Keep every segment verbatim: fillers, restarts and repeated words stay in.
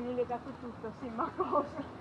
viene legato tutto, sì, ma cosa?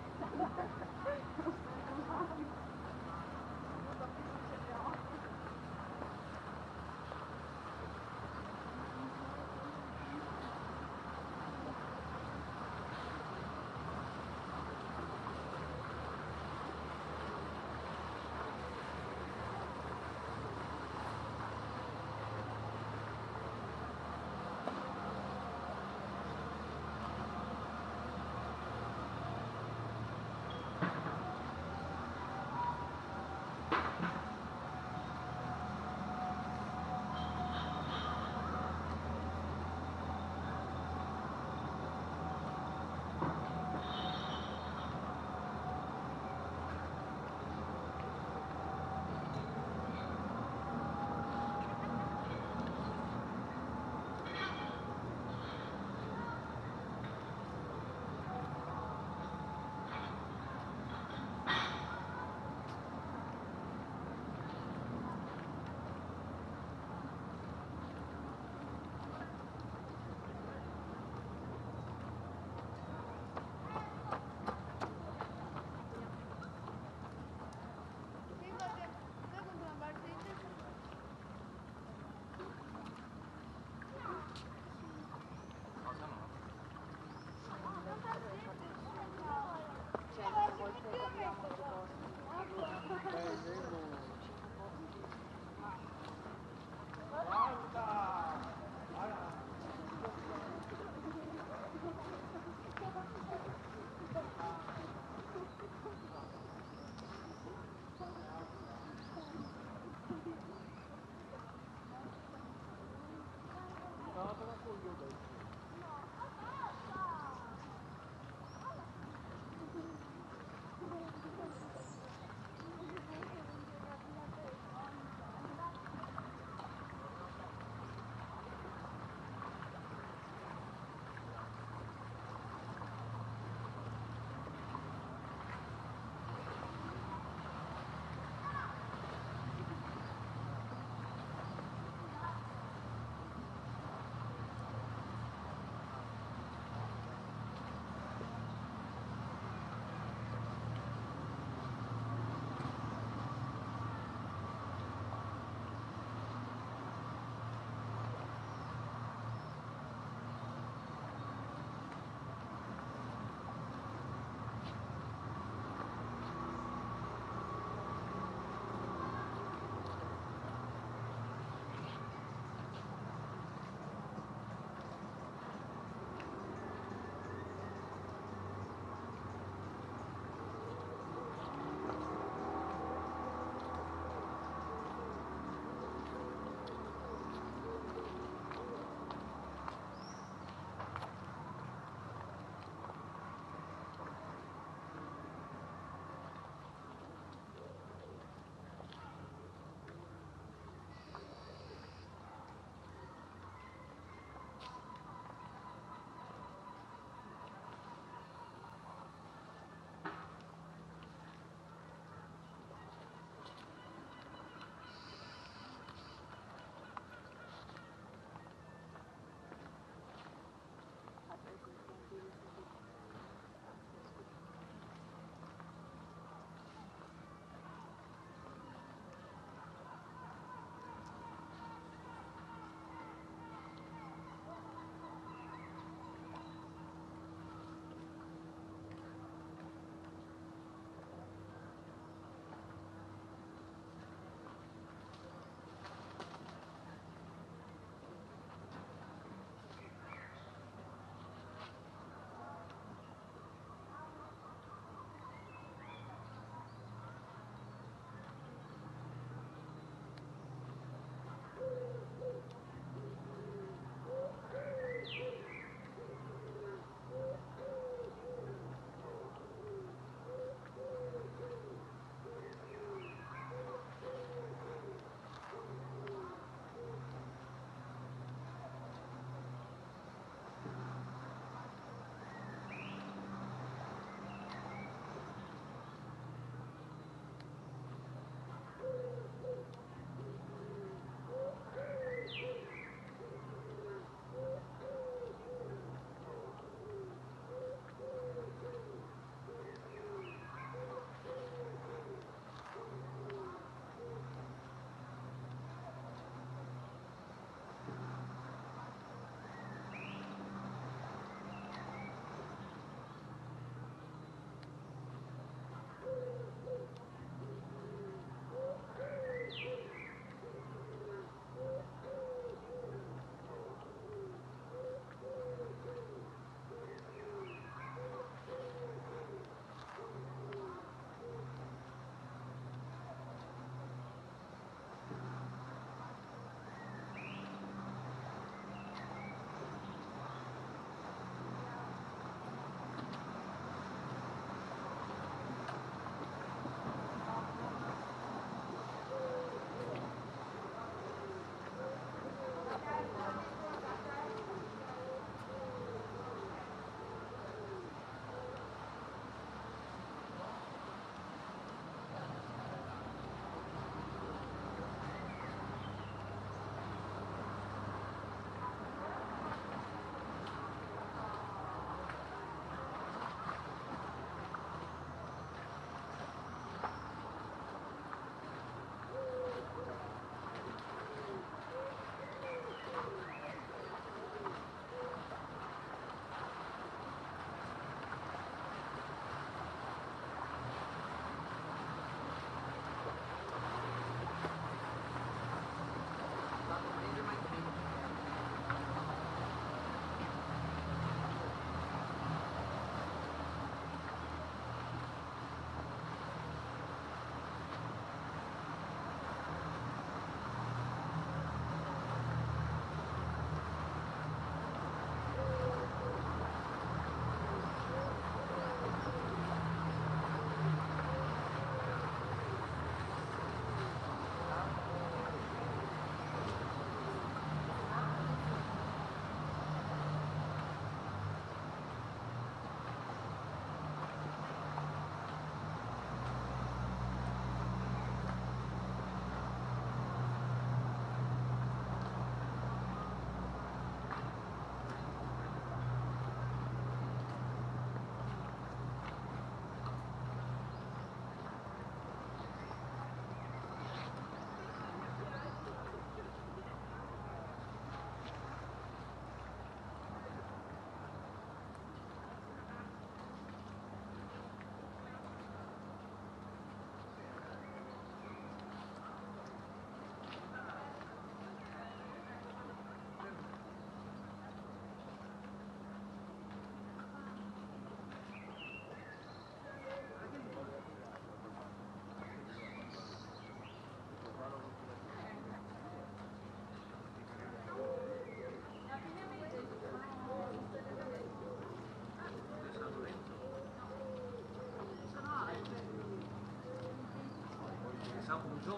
小补中，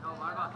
让我玩吧。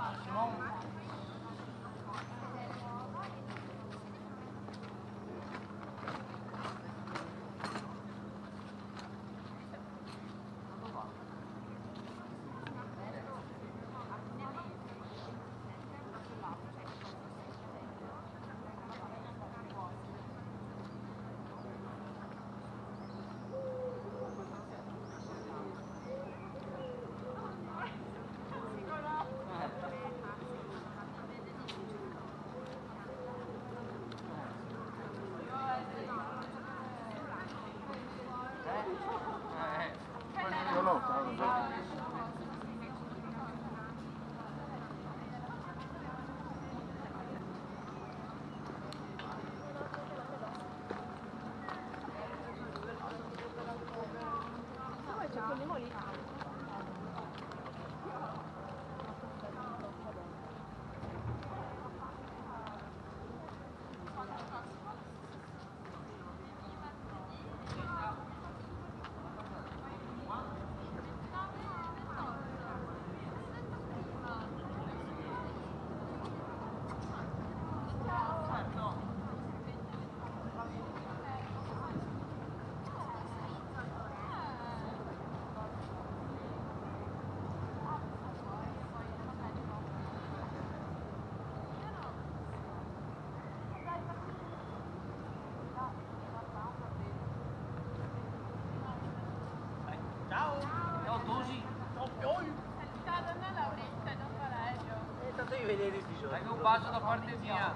Ecco un bacio da parte mia.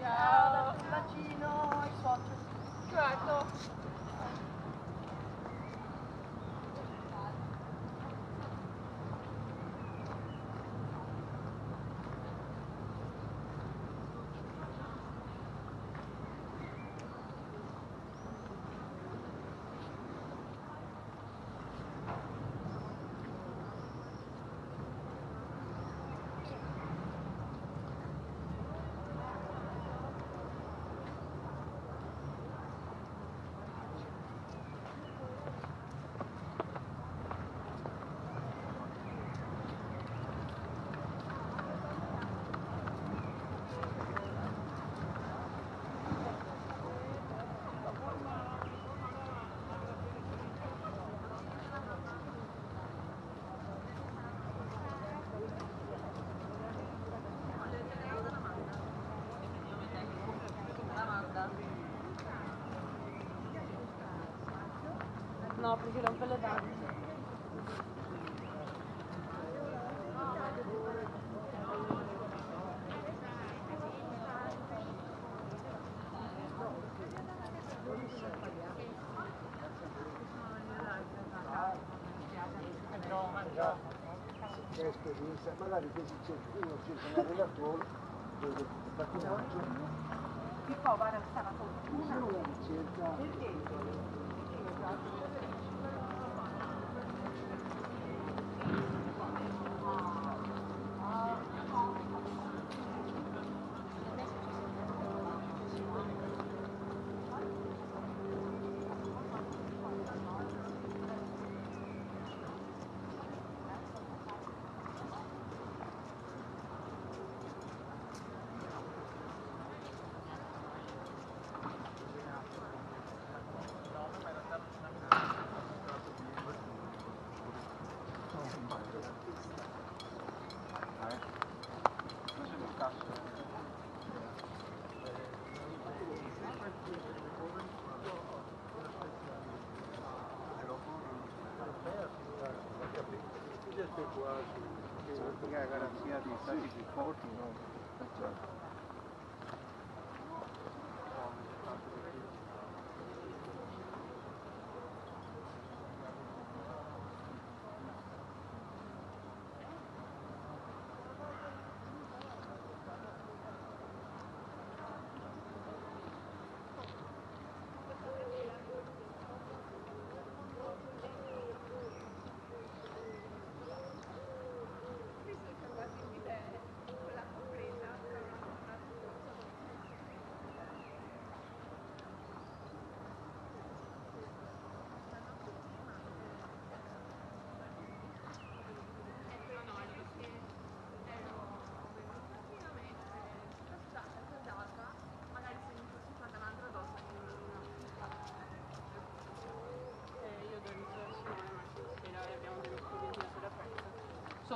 Ciao, un bacino ai soci. Certo. No, perché non ve le danno. Che esperienza, magari che si cercano, cercano relatori, dove facciamocci. Che può fare stava fortuna? Una ricerca. Perché? Che ha garanzia di stati più forti, no?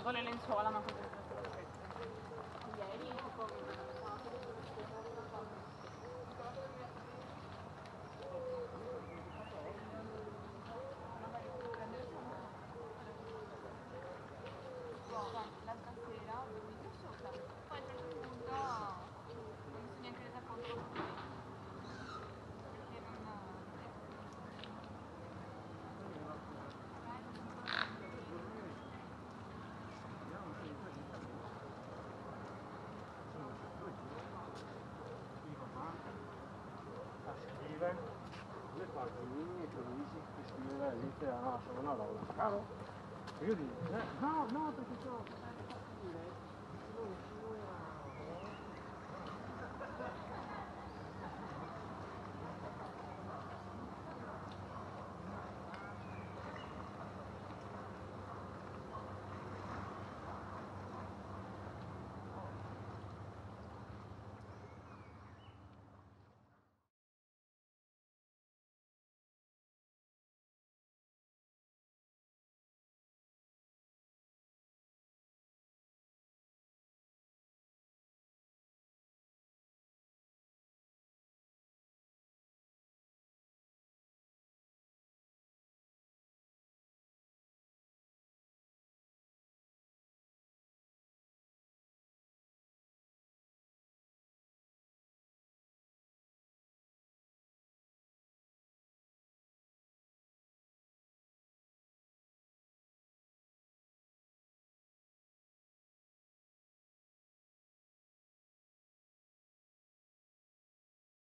con le lenzuola, ma così. No, no, perché sono